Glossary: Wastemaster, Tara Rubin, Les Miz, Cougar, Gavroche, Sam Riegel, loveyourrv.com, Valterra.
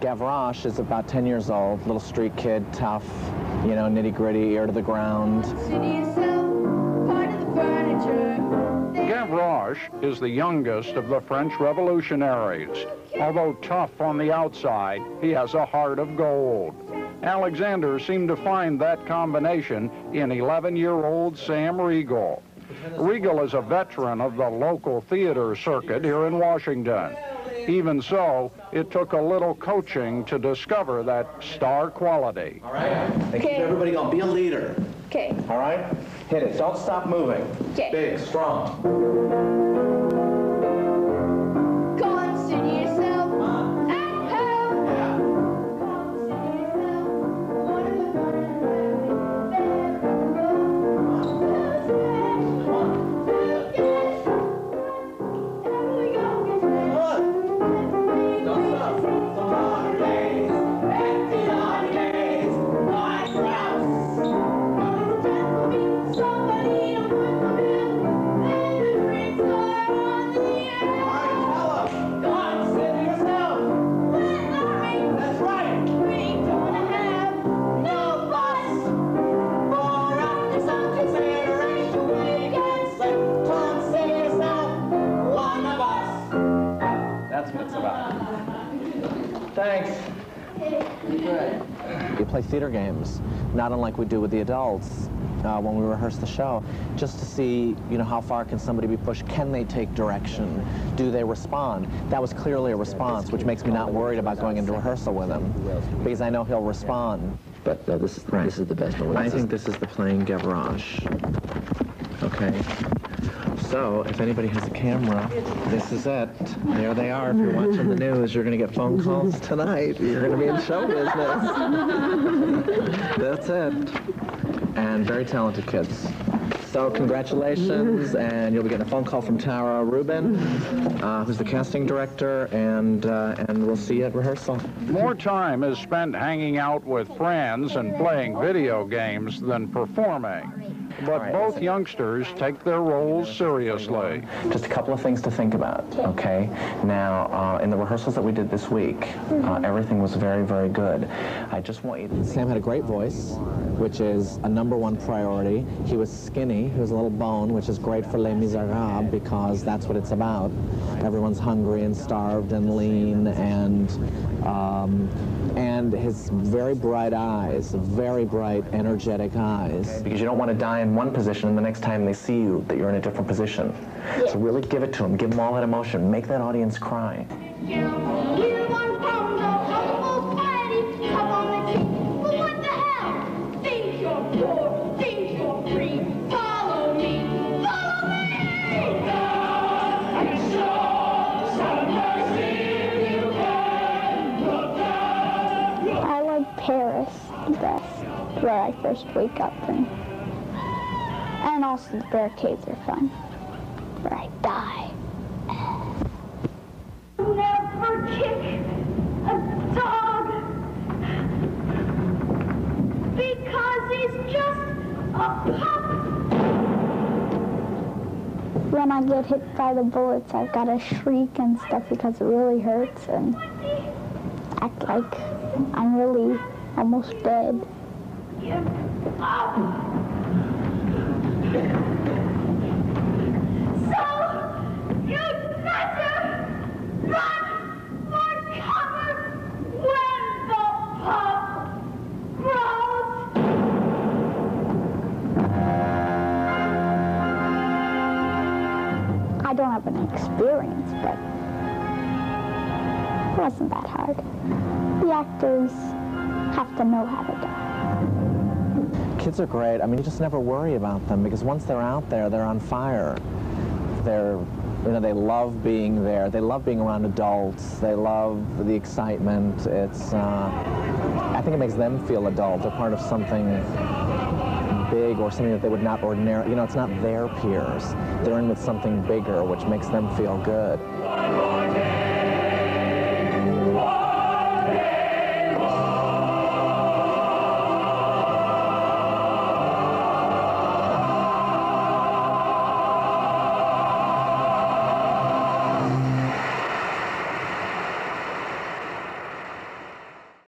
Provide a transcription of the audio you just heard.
Gavroche is about 10 years old, little street kid, tough, you know, nitty-gritty, ear to the ground. Gavroche is the youngest of the French revolutionaries. Although tough on the outside, he has a heart of gold. Alexander seemed to find that combination in 11-year-old Sam Riegel. Riegel is a veteran of the local theater circuit here in Washington. Even so, it took a little coaching to discover that star quality. All right, keep everybody going. Be a leader. Okay. All right? Hit it. Don't stop moving. Okay. Big, strong. Go on, studio yourself. At home. Yeah. Go on, don't stop. The holidays. Happy holidays. White House. Thanks. We play theater games, not unlike we do with the adults when we rehearse the show, just to see, you know, how far can somebody be pushed? Can they take direction? Do they respond? That was clearly a response, which makes me not worried about going into rehearsal with him, because I know he'll respond. But this is the best one. I think this is the playing Gavroche. Okay. So, if anybody has a camera, this is it. There they are. If you're watching the news, you're going to get phone calls tonight. You're going to be in show business. That's it. And very talented kids. So, congratulations, and you'll be getting a phone call from Tara Rubin, who's the casting director, and we'll see you at rehearsal. More time is spent hanging out with friends and playing video games than performing. But both youngsters take their roles seriously. Just a couple of things to think about, okay? Now, in the rehearsals that we did this week, everything was very, very good. I just want you to... Sam had a great voice, which is a #1 priority. He was skinny, he was a little bone, which is great for Les Misérables because that's what it's about. Everyone's hungry and starved and lean and his very bright eyes, very bright, energetic eyes. Because you don't want to die in one position and the next time they see you, that you're in a different position. So really give it to them. Give them all that emotion. Make that audience cry. Where I first wake up from. And also the bear caves are fun, where I die. Never kick a dog because he's just a pup. When I get hit by the bullets, I've got to shriek and stuff because it really hurts and act like I'm really almost dead. So, you better run for cover when the pup grows. I don't have any experience, but it wasn't that hard. The actors have to know how to do it. Kids are great. I mean, you just never worry about them because once they're out there, they're on fire. They're, you know, they love being there. They love being around adults. They love the excitement. It's, I think it makes them feel adult. They're part of something big or something that they would not ordinarily, you know, it's not their peers. They're in with something bigger, which makes them feel good.